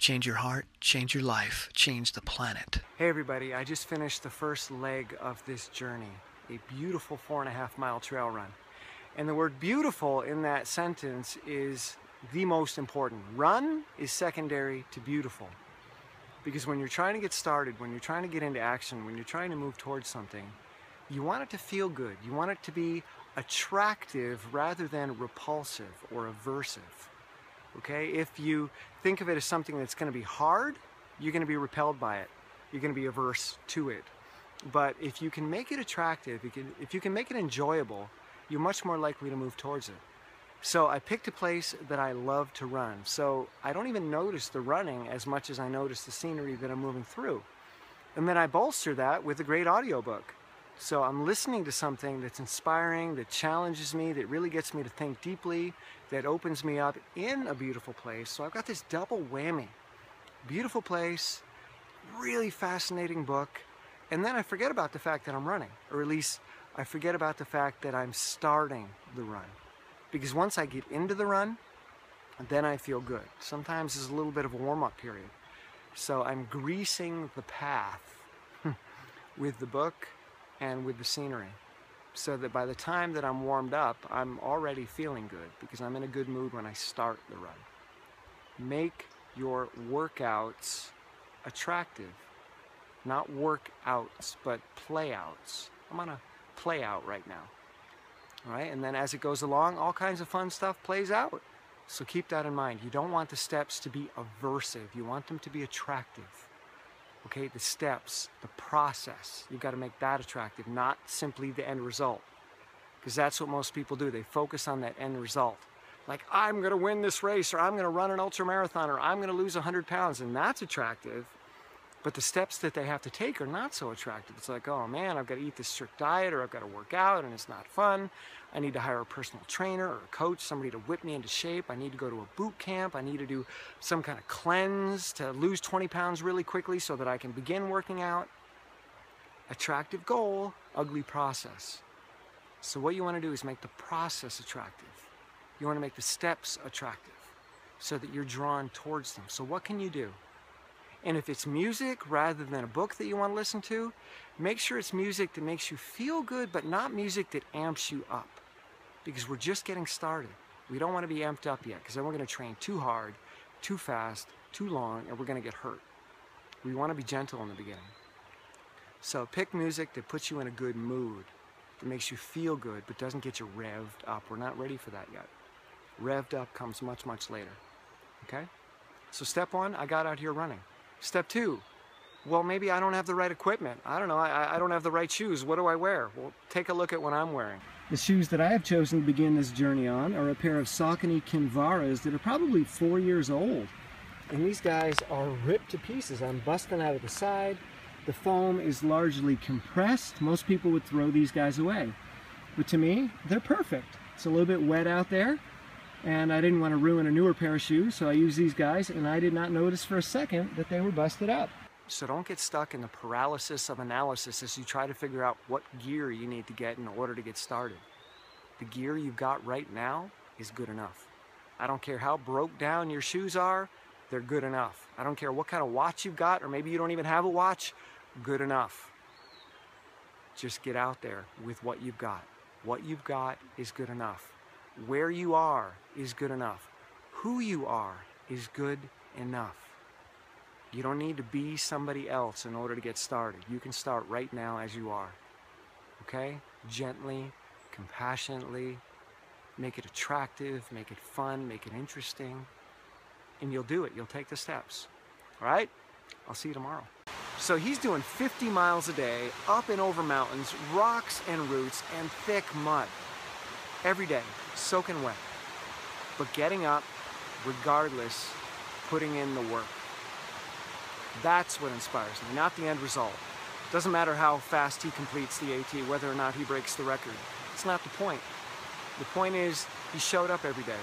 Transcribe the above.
Change your heart, change your life, change the planet. Hey everybody, I just finished the first leg of this journey, a beautiful 4.5 mile trail run. And the word beautiful in that sentence is the most important. Run is secondary to beautiful. Because when you're trying to get started, when you're trying to get into action, when you're trying to move towards something, you want it to feel good. You want it to be attractive rather than repulsive or aversive. Okay? If you think of it as something that's going to be hard, you're going to be repelled by it. You're going to be averse to it. But if you can make it attractive, if you can make it enjoyable, you're much more likely to move towards it. So I picked a place that I love to run. So I don't even notice the running as much as I notice the scenery that I'm moving through. And then I bolster that with a great audiobook. So I'm listening to something that's inspiring, that challenges me, that really gets me to think deeply, that opens me up in a beautiful place. So I've got this double whammy. Beautiful place, really fascinating book, and then I forget about the fact that I'm running, or at least I forget about the fact that I'm starting the run. Because once I get into the run, then I feel good. Sometimes there's a little bit of a warm-up period. So I'm greasing the path with the book and with the scenery, so that by the time that I'm warmed up, I'm already feeling good because I'm in a good mood when I start the run. Make your workouts attractive. Not workouts, but playouts. I'm on a playout right now. All right, and then as it goes along, all kinds of fun stuff plays out. So keep that in mind. You don't want the steps to be aversive. You want them to be attractive. Okay, the steps, the process, you've got to make that attractive, not simply the end result. Because that's what most people do. They focus on that end result. Like, I'm going to win this race, or I'm going to run an ultra marathon, or I'm going to lose 100 pounds, and that's attractive. But the steps that they have to take are not so attractive. It's like, oh man, I've got to eat this strict diet, or I've got to work out and it's not fun. I need to hire a personal trainer or a coach, somebody to whip me into shape. I need to go to a boot camp. I need to do some kind of cleanse to lose 20 pounds really quickly so that I can begin working out. Attractive goal, ugly process. So what you want to do is make the process attractive. You want to make the steps attractive so that you're drawn towards them. So what can you do? And if it's music rather than a book that you want to listen to, make sure it's music that makes you feel good, but not music that amps you up. Because we're just getting started. We don't want to be amped up yet, because then we're going to train too hard, too fast, too long, and we're going to get hurt. We want to be gentle in the beginning. So pick music that puts you in a good mood, that makes you feel good, but doesn't get you revved up. We're not ready for that yet. Revved up comes much, much later. Okay? So step one, I got out here running. Step two, well, maybe I don't have the right equipment. I don't know, I don't have the right shoes. What do I wear? Well, take a look at what I'm wearing. The shoes that I have chosen to begin this journey on are a pair of Saucony Kinvaras that are probably 4 years old. And these guys are ripped to pieces. I'm busting out of the side. The foam is largely compressed. Most people would throw these guys away. But to me, they're perfect. It's a little bit wet out there, and I didn't want to ruin a newer pair of shoes, so I used these guys, and I did not notice for a second that they were busted up. So don't get stuck in the paralysis of analysis as you try to figure out what gear you need to get in order to get started. The gear you've got right now is good enough. I don't care how broke down your shoes are, they're good enough. I don't care what kind of watch you've got, or maybe you don't even have a watch, good enough. Just get out there with what you've got. What you've got is good enough. Where you are is good enough. Who you are is good enough. You don't need to be somebody else in order to get started. You can start right now as you are. Okay? Gently, compassionately, make it attractive, make it fun, make it interesting, and you'll do it. You'll take the steps. All right? I'll see you tomorrow. So he's doing 50 miles a day, up and over mountains, rocks and roots, and thick mud. Every day, soaking wet, but getting up, regardless, putting in the work. That's what inspires me, not the end result. Doesn't matter how fast he completes the AT, whether or not he breaks the record. It's not the point. The point is, he showed up every day.